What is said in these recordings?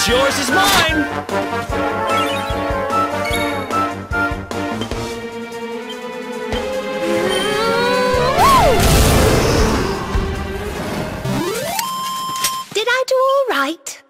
What's yours is mine! Did I do all right?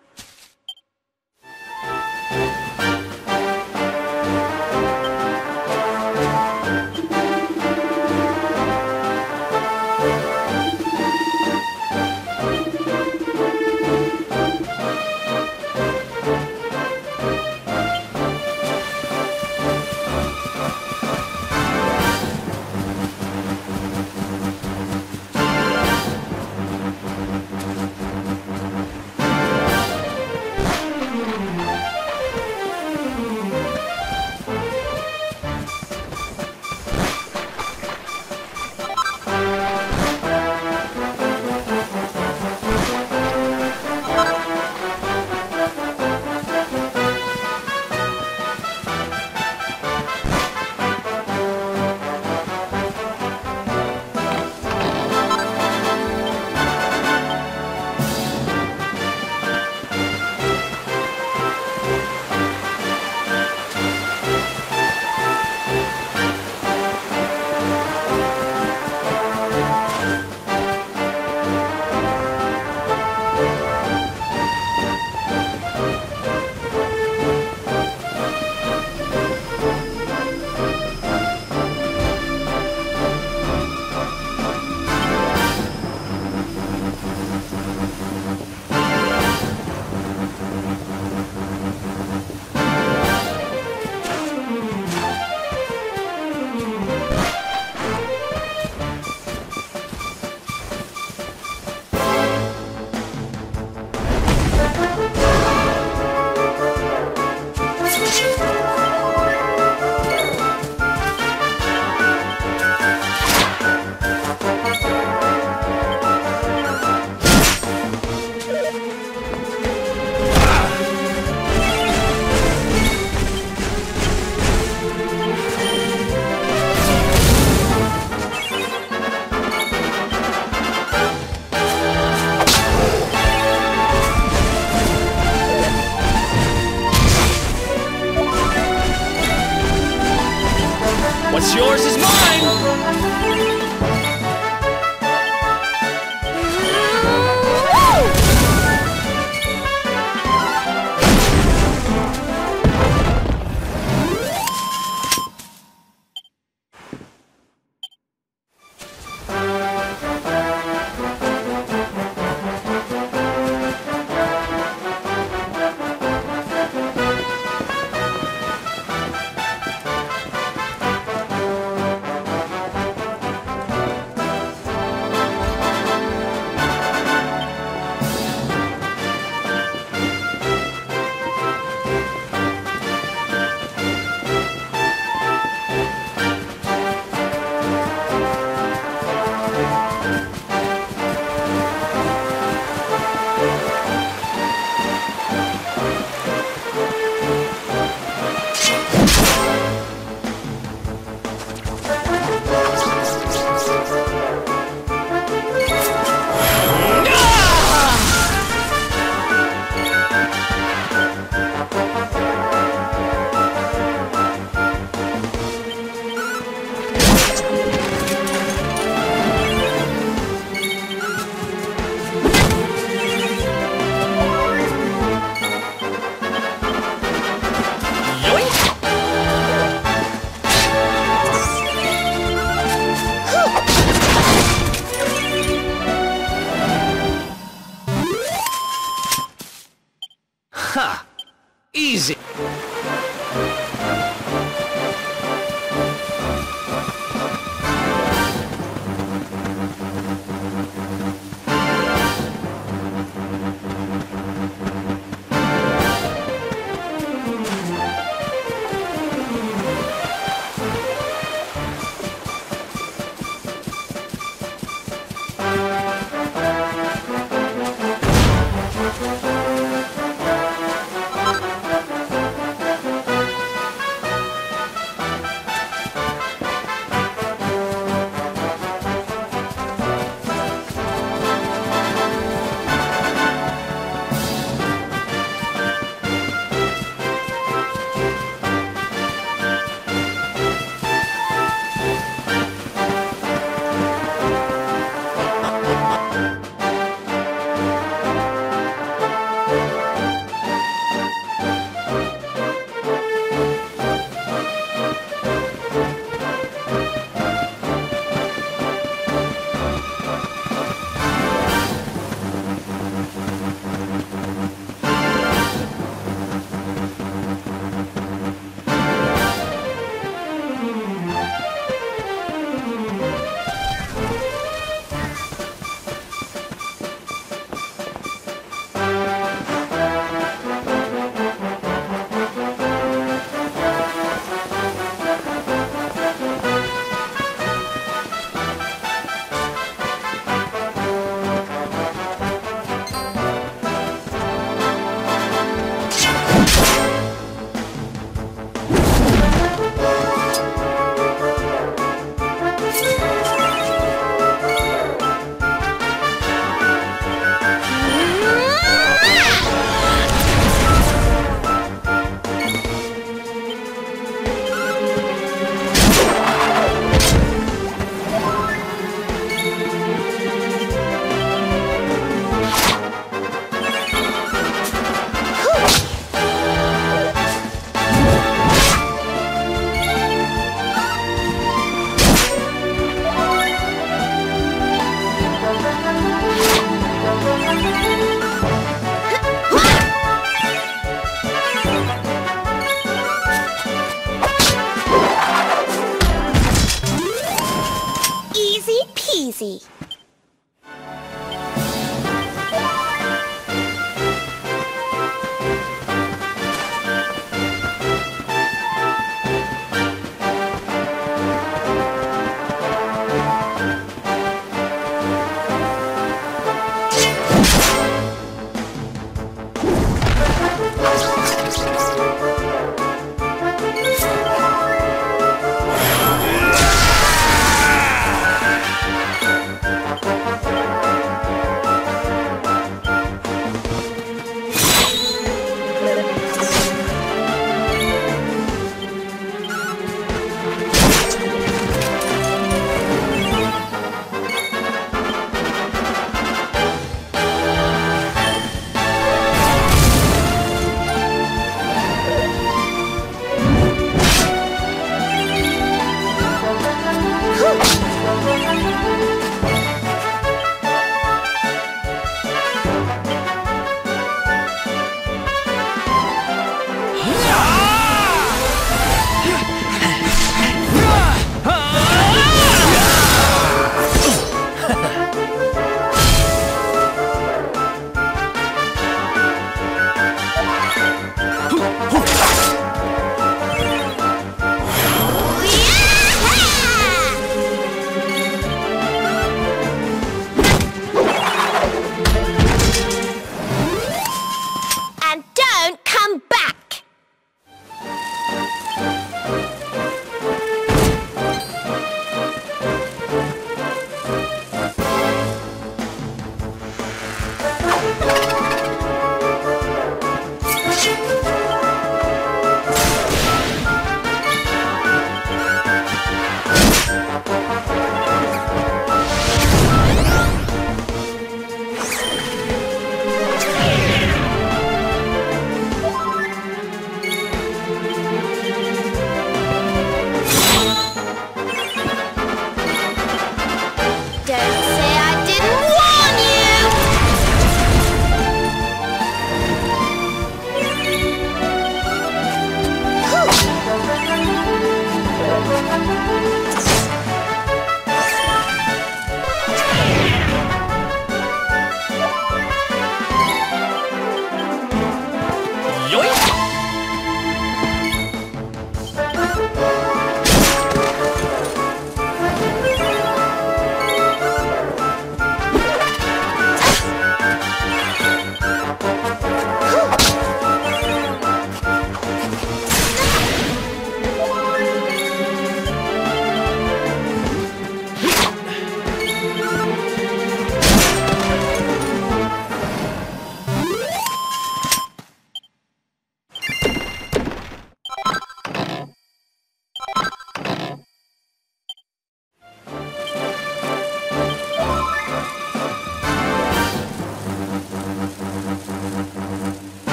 peasy.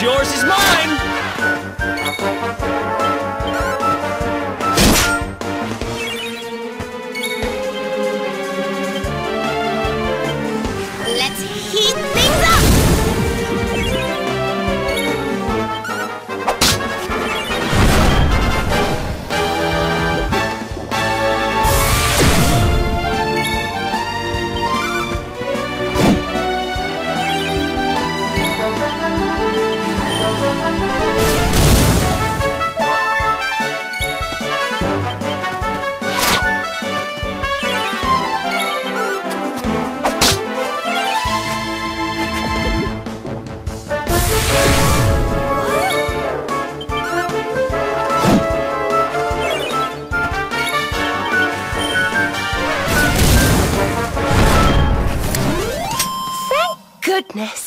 Yours is mine! Goodness.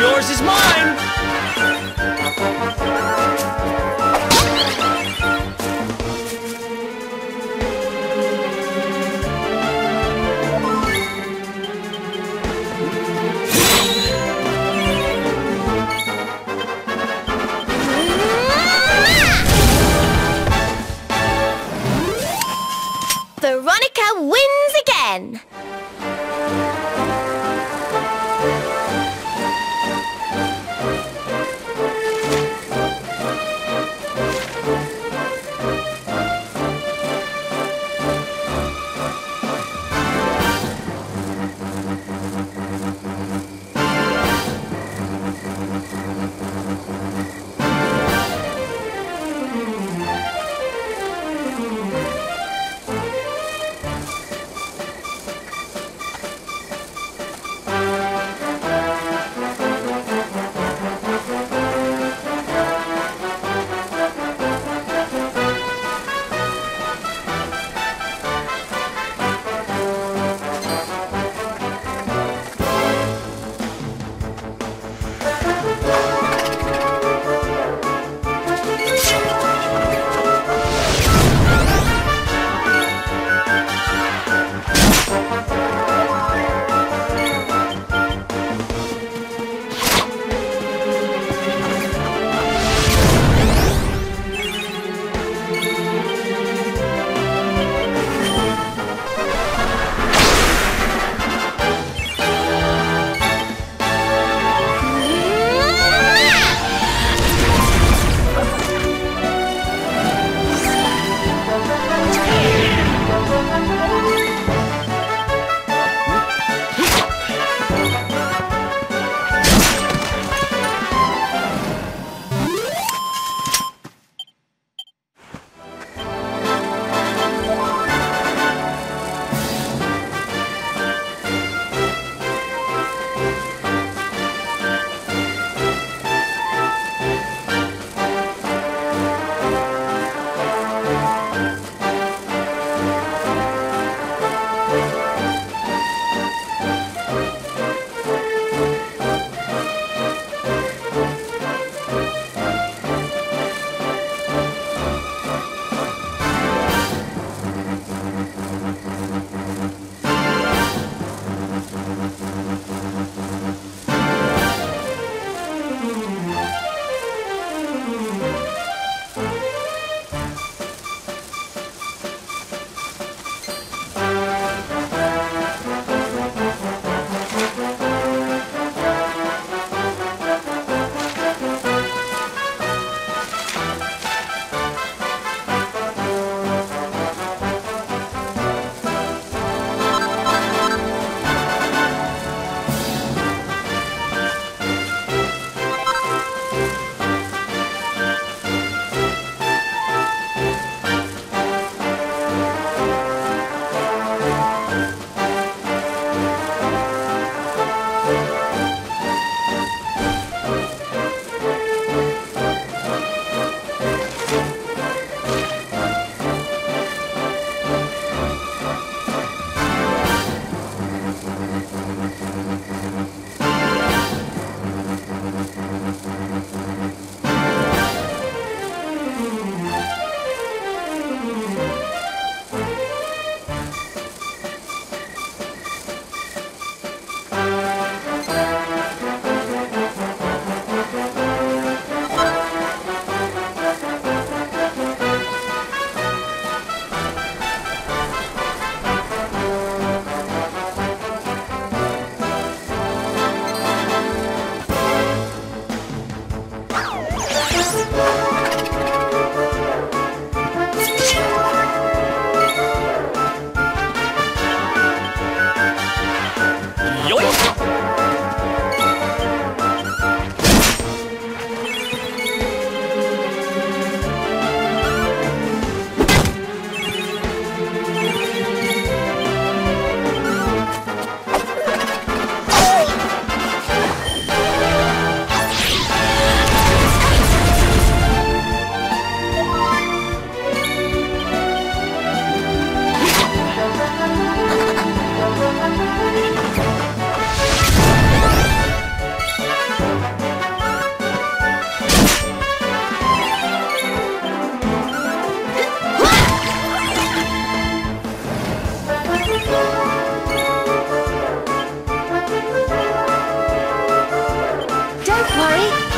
Yours is mine! Veronica wins again!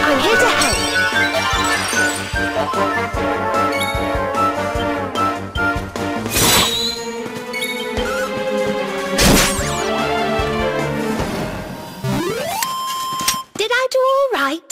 I'm here to help. Did I do all right?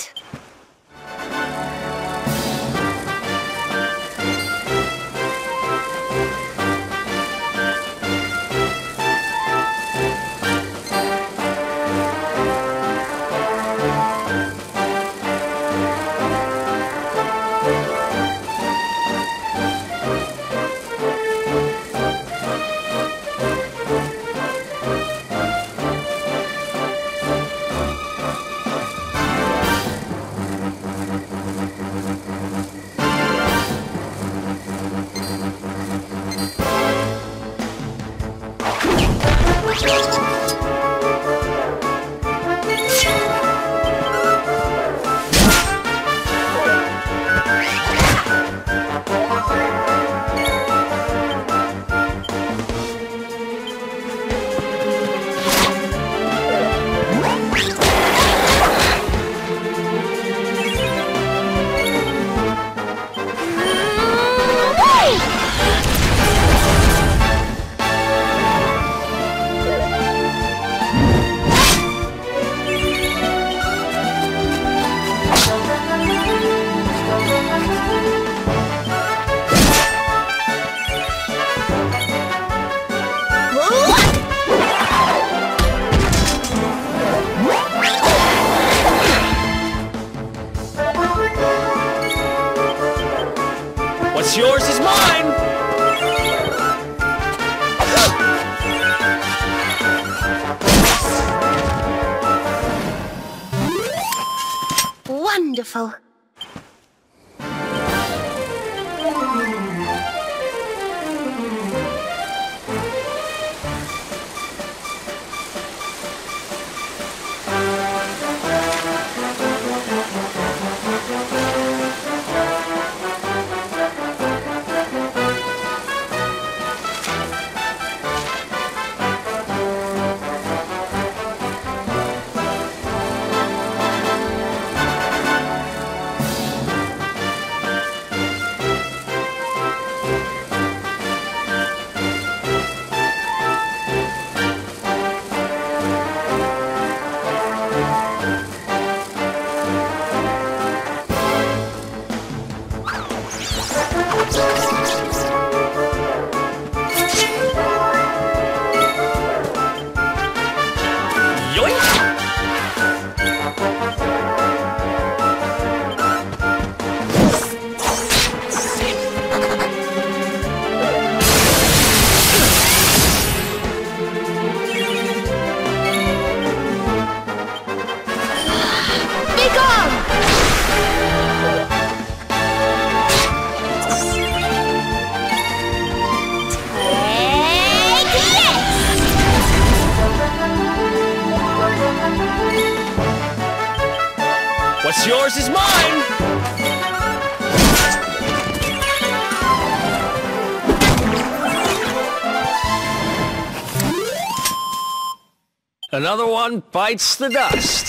Yours is mine! Wonderful. Yours is mine! Another one bites the dust.